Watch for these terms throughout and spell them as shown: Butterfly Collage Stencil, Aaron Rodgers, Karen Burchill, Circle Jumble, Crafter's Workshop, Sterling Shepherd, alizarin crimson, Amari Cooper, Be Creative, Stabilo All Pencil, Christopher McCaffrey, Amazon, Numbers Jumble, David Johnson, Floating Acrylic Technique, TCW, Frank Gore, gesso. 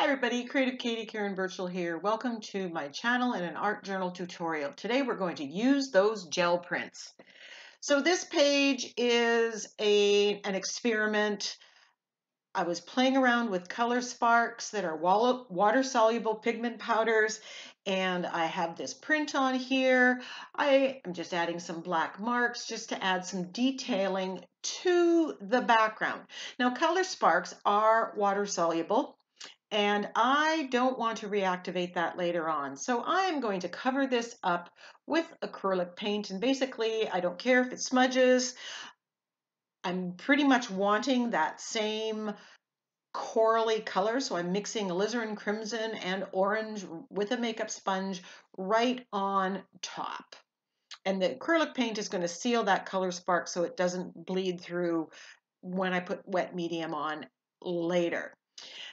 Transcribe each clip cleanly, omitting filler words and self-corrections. Hi everybody, Creative Katie, Karen Burchill here. Welcome to my channel and an art journal tutorial. Today we're going to use those gel prints. So this page is an experiment. I was playing around with color sparks that are water-soluble pigment powders, and I have this print on here. I am just adding some black marks just to add some detailing to the background. Now color sparks are water-soluble, and I don't want to reactivate that later on. So I'm going to cover this up with acrylic paint, and basically I don't care if it smudges. I'm pretty much wanting that same corally color, so I'm mixing alizarin crimson and orange with a makeup sponge right on top. And the acrylic paint is going to seal that color spark so it doesn't bleed through when I put wet medium on later.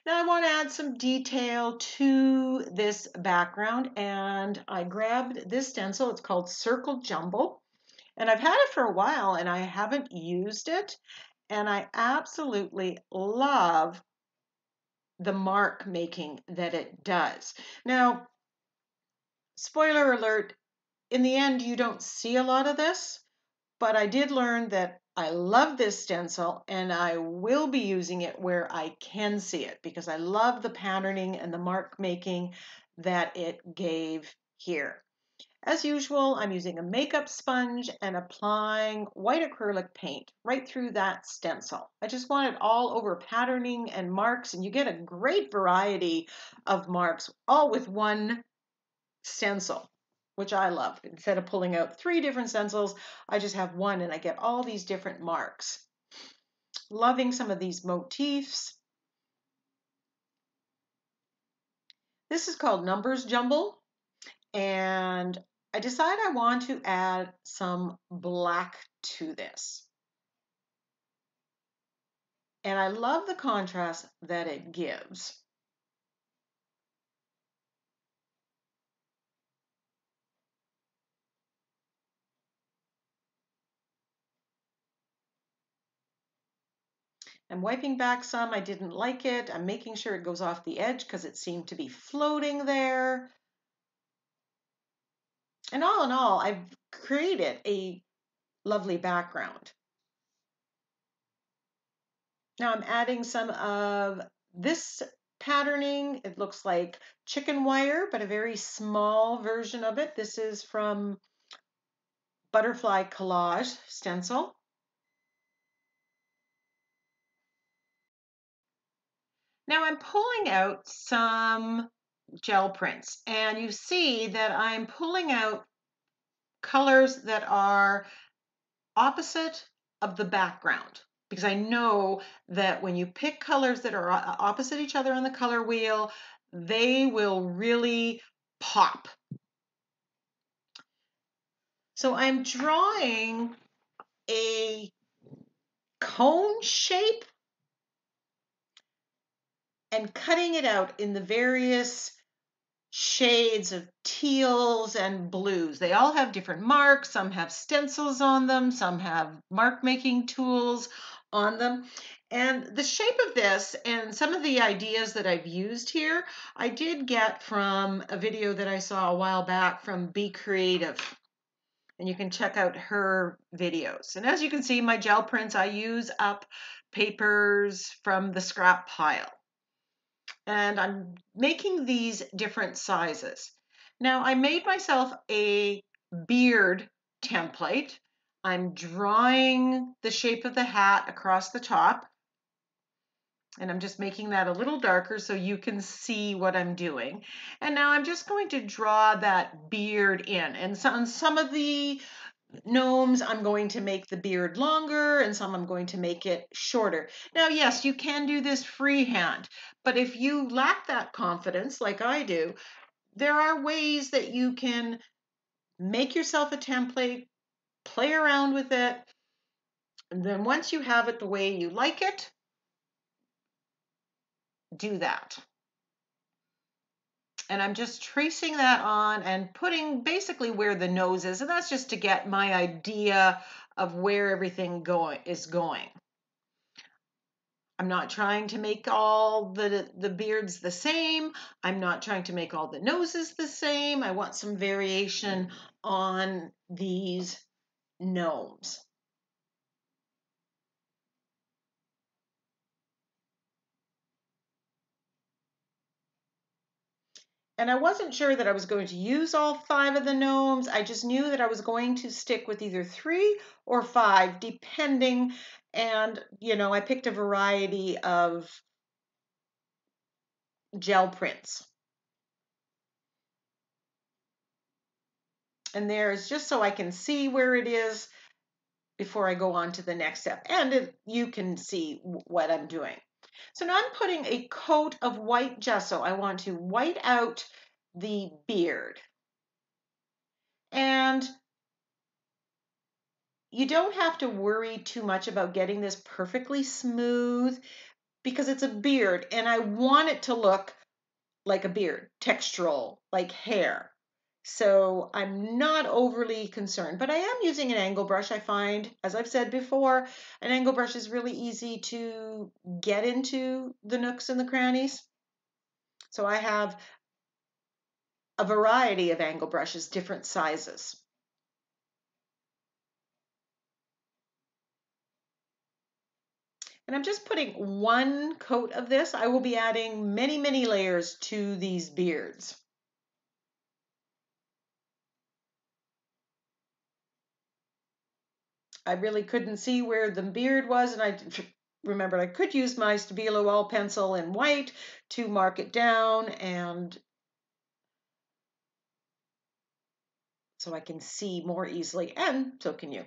Now I want to add some detail to this background, and I grabbed this stencil. It's called Circle Jumble, and I've had it for a while and I haven't used it, and I absolutely love the mark making that it does. Now, spoiler alert, in the end you don't see a lot of this, but I did learn that I love this stencil and I will be using it where I can see it because I love the patterning and the mark making that it gave here. As usual, I'm using a makeup sponge and applying white acrylic paint right through that stencil. I just want it all over patterning and marks, and you get a great variety of marks all with one stencil, which I love. Instead of pulling out three different stencils, I just have one and I get all these different marks. Loving some of these motifs. This is called Numbers Jumble, and I decide I want to add some black to this. And I love the contrast that it gives. I'm wiping back some. I didn't like it. I'm making sure it goes off the edge because it seemed to be floating there. And all in all, I've created a lovely background. Now I'm adding some of this patterning. It looks like chicken wire, but a very small version of it. This is from Butterfly Collage Stencil. Now I'm pulling out some gel prints, and you see that I'm pulling out colors that are opposite of the background, because I know that when you pick colors that are opposite each other on the color wheel, they will really pop. So I'm drawing a cone shape and cutting it out in the various shades of teals and blues. They all have different marks. Some have stencils on them. Some have mark making tools on them. And the shape of this and some of the ideas that I've used here, I did get from a video that I saw a while back from Be Creative. And you can check out her videos. And as you can see, my gel prints, I use up papers from the scrap pile. And I'm making these different sizes. Now I made myself a beard template. I'm drawing the shape of the hat across the top, and I'm just making that a little darker so you can see what I'm doing. And now I'm just going to draw that beard in, and so on some of the gnomes, I'm going to make the beard longer, and some I'm going to make it shorter. Now, yes, you can do this freehand, but if you lack that confidence like I do, there are ways that you can make yourself a template, play around with it, and then once you have it the way you like it, do that. And I'm just tracing that on and putting basically where the nose is. And that's just to get my idea of where everything is going. I'm not trying to make all the beards the same. I'm not trying to make all the noses the same. I want some variation on these gnomes. And I wasn't sure that I was going to use all 5 of the gnomes. I just knew that I was going to stick with either 3 or 5, depending. And, you know, I picked a variety of gel prints. And there's just so I can see where it is before I go on to the next step. And you can see what I'm doing. So now I'm putting a coat of white gesso. I want to white out the beard. And you don't have to worry too much about getting this perfectly smooth because it's a beard and I want it to look like a beard, textural, like hair. So I'm not overly concerned, but I am using an angle brush. I find, as I've said before, an angle brush is really easy to get into the nooks and the crannies. So I have a variety of angle brushes, different sizes. And I'm just putting one coat of this. I will be adding many, many layers to these beards. I really couldn't see where the beard was, and I remembered I could use my Stabilo All Pencil in white to mark it down, and so I can see more easily, and so can you.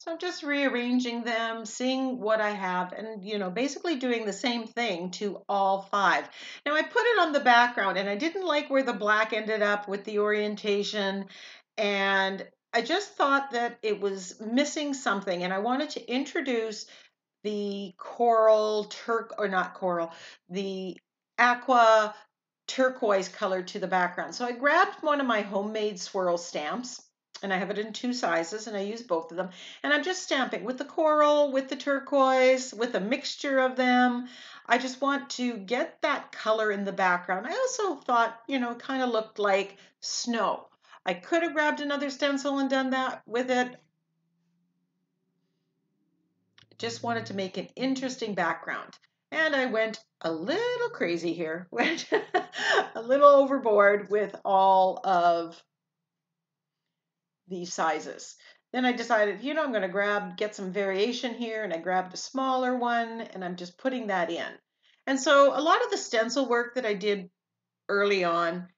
So I'm just rearranging them, seeing what I have, and, you know, basically doing the same thing to all 5. Now I put it on the background and I didn't like where the black ended up with the orientation, and I just thought that it was missing something, and I wanted to introduce the the aqua turquoise color to the background. So I grabbed one of my homemade swirl stamps. And I have it in 2 sizes, and I use both of them. And I'm just stamping with the coral, with the turquoise, with a mixture of them. I just want to get that color in the background. I also thought, you know, it kind of looked like snow. I could have grabbed another stencil and done that with it. Just wanted to make an interesting background. And I went a little crazy here, went a little overboard with all of these sizes. Then I decided, you know, I'm going to get some variation here, and I grabbed a smaller one, and I'm just putting that in. And so a lot of the stencil work that I did early on,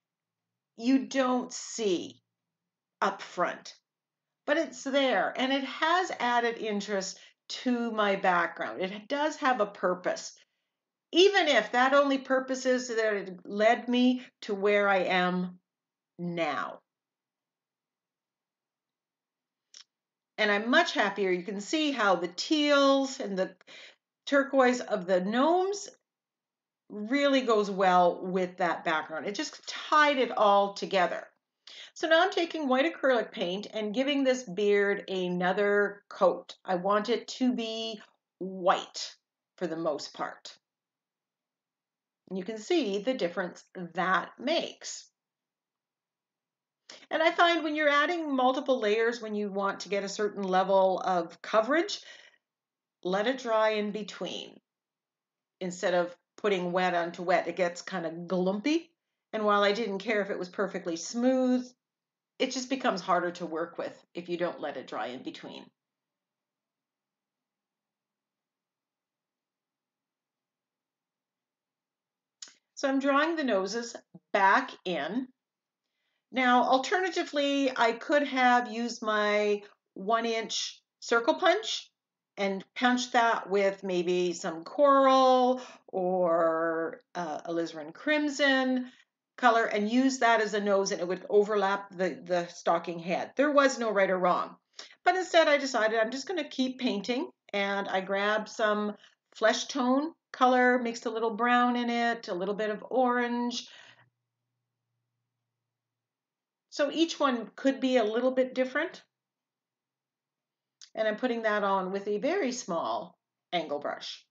you don't see up front, but it's there, and it has added interest to my background. It does have a purpose, even if that only purpose is that it led me to where I am now. And I'm much happier. You can see how the teals and the turquoise of the gnomes really goes well with that background. It just tied it all together. So now I'm taking white acrylic paint and giving this beard another coat. I want it to be white for the most part. And you can see the difference that makes. And I find when you're adding multiple layers, when you want to get a certain level of coverage, let it dry in between. Instead of putting wet onto wet, it gets kind of glumpy. And while I didn't care if it was perfectly smooth, it just becomes harder to work with if you don't let it dry in between. So I'm drawing the noses back in. Now, alternatively, I could have used my 1-inch circle punch and punched that with maybe some coral or alizarin crimson, color and use that as a nose, and it would overlap the stocking head. There was no right or wrong. But instead I decided I'm just going to keep painting, and I grabbed some flesh tone color, mixed a little brown in it, a little bit of orange. So each one could be a little bit different. And I'm putting that on with a very small angle brush.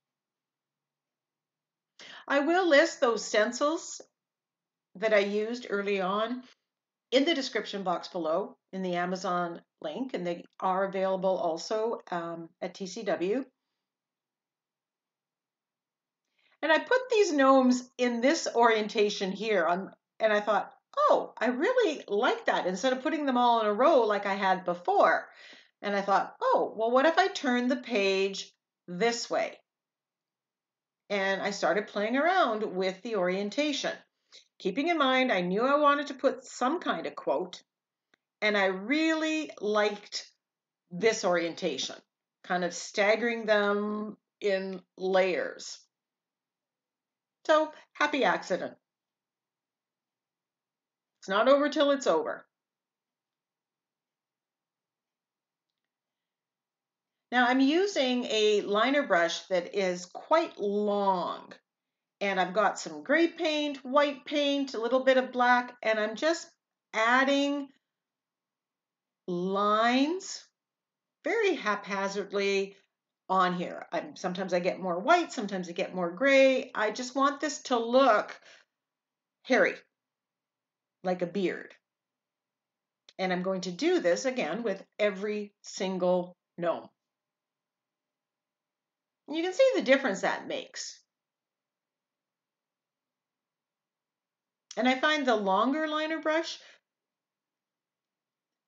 I will list those stencils that I used early on in the description box below in the Amazon link, and they are available also at TCW. And I put these gnomes in this orientation here, and I thought, oh, I really like that, instead of putting them all in a row like I had before. And I thought, oh, well, what if I turn the page this way? And I started playing around with the orientation. Keeping in mind, I knew I wanted to put some kind of quote, and I really liked this orientation, kind of staggering them in layers. So, happy accident. It's not over till it's over. Now, I'm using a liner brush that is quite long, and I've got some gray paint, white paint, a little bit of black, and I'm just adding lines very haphazardly on here. Sometimes I get more white, sometimes I get more gray. I just want this to look hairy, like a beard. And I'm going to do this again with every single gnome. You can see the difference that makes. And I find the longer liner brush,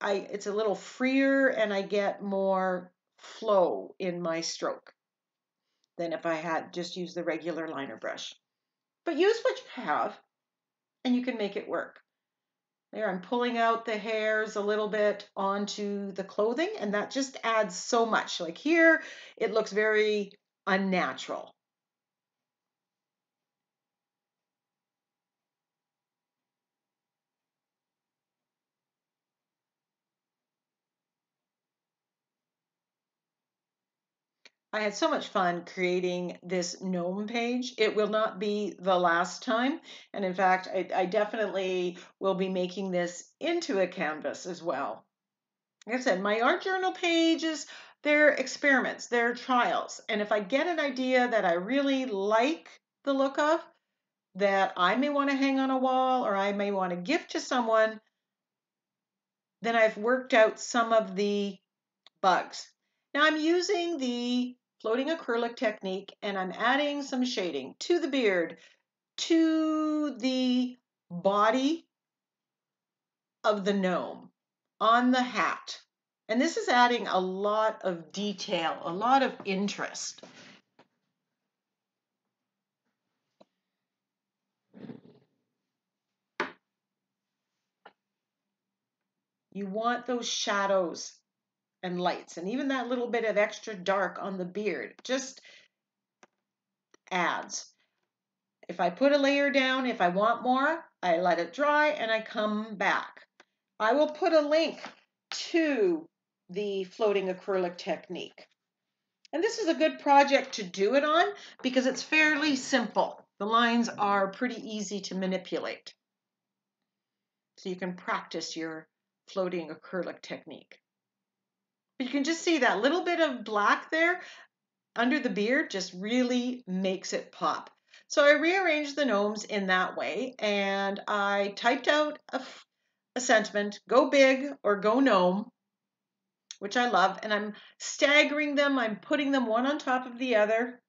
it's a little freer, and I get more flow in my stroke than if I had just used the regular liner brush. But use what you have, and you can make it work. There, I'm pulling out the hairs a little bit onto the clothing, and that just adds so much. Like here, it looks very unnatural. I had so much fun creating this gnome page. It will not be the last time. And in fact, I definitely will be making this into a canvas as well. Like I said, my art journal pages, they're experiments, they're trials. And if I get an idea that I really like the look of, that I may want to hang on a wall or I may want to gift to someone, then I've worked out some of the bugs. Now I'm using the floating acrylic technique, and I'm adding some shading to the beard, to the body of the gnome, on the hat. And this is adding a lot of detail, a lot of interest. You want those shadows and lights, and even that little bit of extra dark on the beard just adds. If I put a layer down, if I want more, I let it dry and I come back. I will put a link to the floating acrylic technique. And this is a good project to do it on because it's fairly simple. The lines are pretty easy to manipulate. So you can practice your floating acrylic technique. You can just see that little bit of black there under the beard just really makes it pop. So I rearranged the gnomes in that way, and I typed out a sentiment, go big or go gnome, which I love, and I'm staggering them. I'm putting them one on top of the other.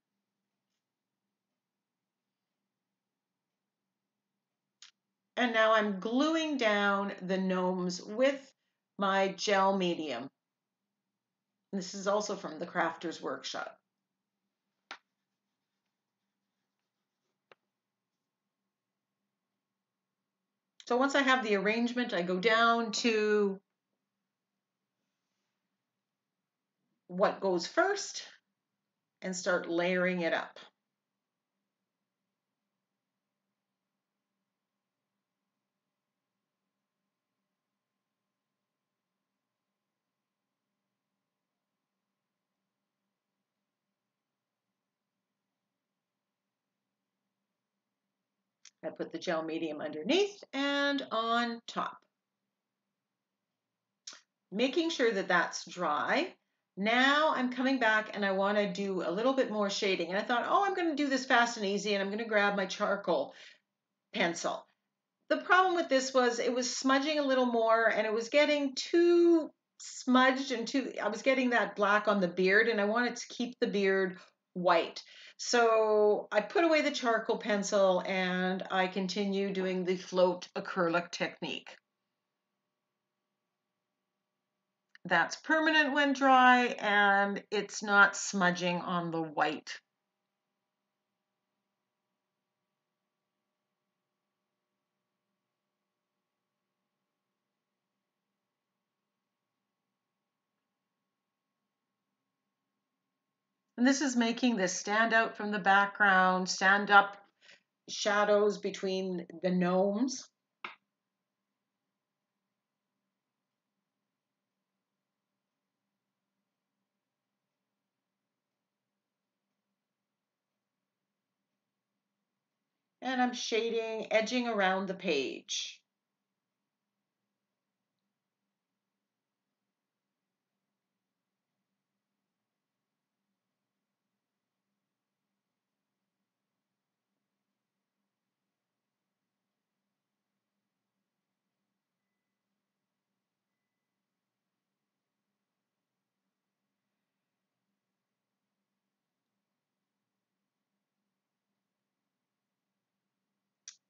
And now I'm gluing down the gnomes with my gel medium. This is also from the Crafter's Workshop. So once I have the arrangement, I go down to what goes first and start layering it up. I put the gel medium underneath and on top. Making sure that that's dry. Now I'm coming back and I want to do a little bit more shading. And I thought, oh, I'm going to do this fast and easy, and I'm going to grab my charcoal pencil. The problem with this was it was smudging a little more, and it was getting too smudged and too, I was getting that black on the beard, and I wanted to keep the beard white. So I put away the charcoal pencil and I continue doing the float acrylic technique. That's permanent when dry, and it's not smudging on the white. And this is making this stand out from the background, stand up shadows between the gnomes. And I'm shading, edging around the page.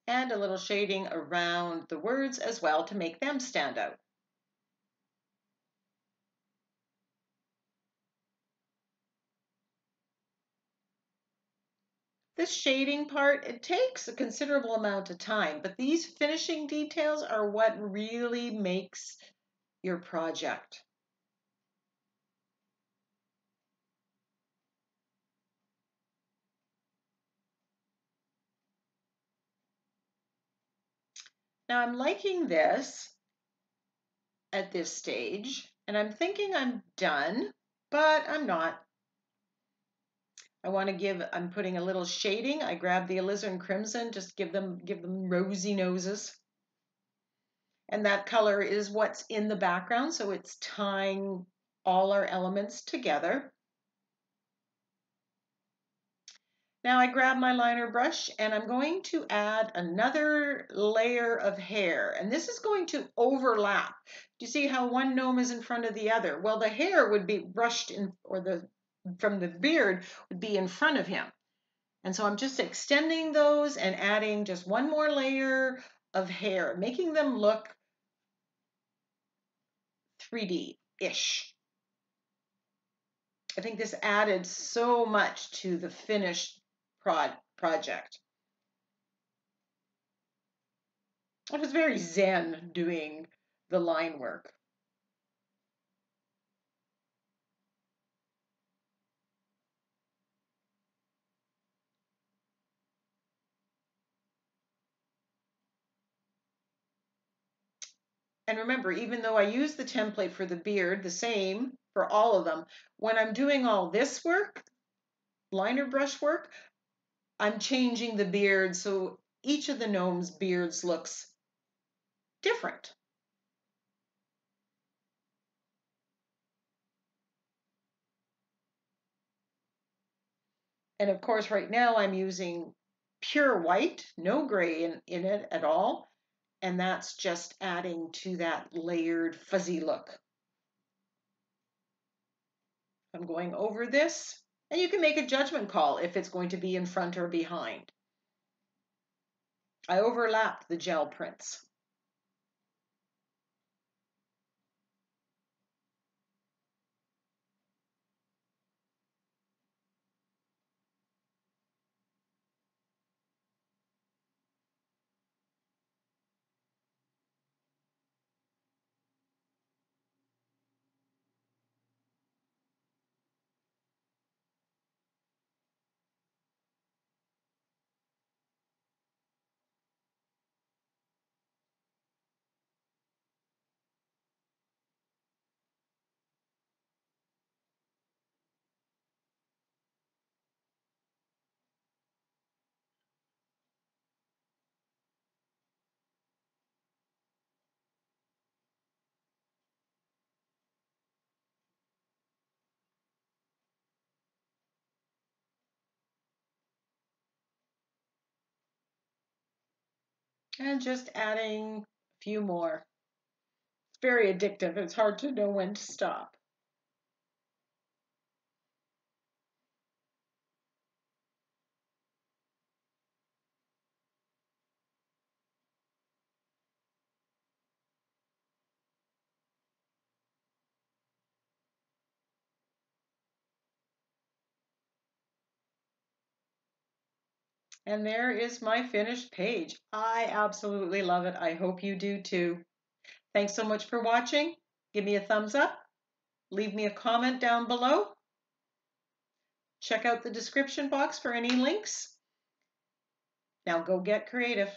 And a little shading around the words as well to make them stand out. This shading part, it takes a considerable amount of time, but these finishing details are what really makes your project. Now I'm liking this at this stage, and I'm thinking I'm done, but I'm not. I want to give, I'm putting a little shading. I grab the alizarin crimson, just give them rosy noses. And that color is what's in the background, so it's tying all our elements together. Now I grab my liner brush and I'm going to add another layer of hair, and this is going to overlap. Do you see how one gnome is in front of the other? Well, the hair would be brushed in, or from the beard would be in front of him. And so I'm just extending those and adding just one more layer of hair, making them look 3D-ish. I think this added so much to the finished project. It was very zen doing the line work. And remember, even though I use the template for the beard, the same for all of them, when I'm doing all this work, liner brush work, I'm changing the beard, so each of the gnomes' beards looks different. And of course, right now I'm using pure white, no gray in it at all, and that's just adding to that layered fuzzy look. I'm going over this, and you can make a judgment call if it's going to be in front or behind. I overlapped the gel prints. and just adding a few more. It's very addictive. It's hard to know when to stop. And there is my finished page. I absolutely love it. I hope you do too. Thanks so much for watching. Give me a thumbs up. Leave me a comment down below. Check out the description box for any links. Now go get creative.